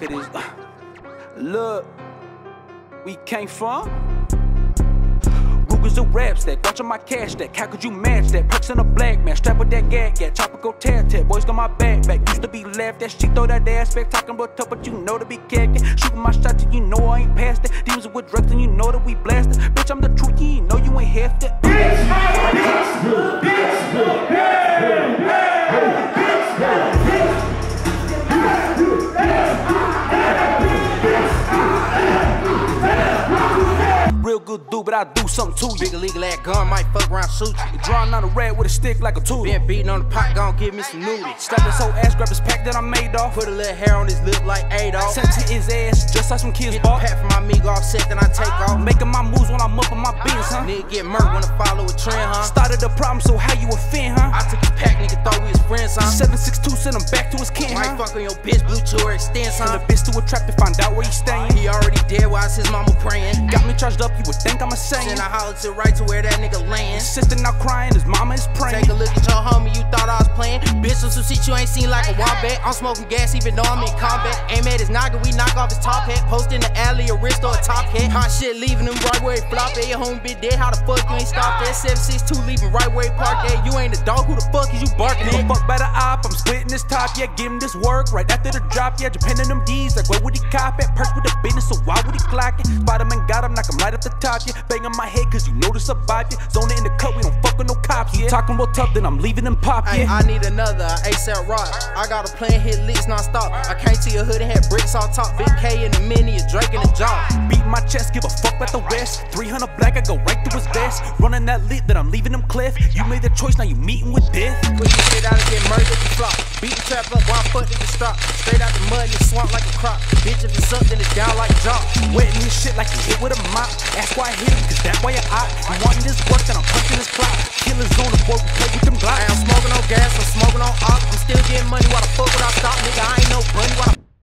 Look at this. Look, we came from Ruger's a rap stack, watching my cash stack. How could you match that? Perks in a black man, strap with that gag, yeah. Tropical tat tat, boys got my backpack. Used to be laughed at, she throw that ass back, talking about tough, but you know to be cagging. Shooting my shot till you know I ain't past it. Demons with drugs and you know that we blasted. Bitch, I'm the truth, you know you ain't half that. Real good dude, but I do something to you. Big legal ass gun might fuck around, shoot you. Drawing on a rat with a stick like a tool. Been beating on the pot, gon' give me some nudie. Slap this whole ass, grab his pack that I made off. Put a little hair on his lip like Adolf. Sent to his ass, just like some kids bought. Pat for my amigo offset, then I take off. Making my moves when I'm up on my beans, huh? Nigga get murked when I follow a trend, huh? Started the problem, so how you offend, huh? I took the pack, nigga thought we was friends, huh? 762 sent him back to his kin, huh? Might fuck on your bitch, blue chew or extends, huh? And the bitch to a trap to find out where he staying. He already dead, why is his mama praying? Got me charged up, you would think I'm a saint. Then I hollered to right to where that nigga laying. Sister now crying, his mama is praying. Take a look at your homie, you thought I was playing. Bitches who shit you ain't seen like a wombat. I'm smoking gas even though I'm in combat. Aim at his noggin, we knock off his top hat. Post in the alley, a wrist or a top hat. Hot shit leaving him right where he flopped at. Your homie been dead, how the fuck you ain't stopped that? 762 leaving right where he parked at. You ain't a dog, who the fuck is you barking at? Fuck by the op, I'm splitting this top, yeah. Giving this work right after the drop, yeah. Depending them D's, like where would he cop at? Perk with the business, so why would he clock it? Spot him and got him, knock him right up the top, yeah. Bang on my head, cause you know to survive, yeah. Zona in the cut, we don't fuck with no cops, yeah. You talking real tough, then I'm leaving them pop, yeah. Ay, I need another ASAP Rock. I got a plan, hit licks non-stop. I came to your hood and had bricks all top. Big K in the mini, a Drake in the jaw. Beat my chest, give a fuck about the rest. 300 black, I go right through his vest. Running that lit, then I'm leaving him cliff. You made the choice, now you meeting with death. Quick your shit out and get murdered, you flop. Beat the trap up, why fuck did you stop? Straight out the mud and swamp like a crop. Bitch, if it's up, then it's down like drop. Wetting this shit like you hit with a mop. Ask why I hit him, cause that way I op. You wanting this work, then I'm punching this clock. Killers on the board, we play with them blocks. I'm smoking on gas, I'm smoking on op. I'm still getting money, why the fuck would I stop? Nigga, I ain't no bunny, why the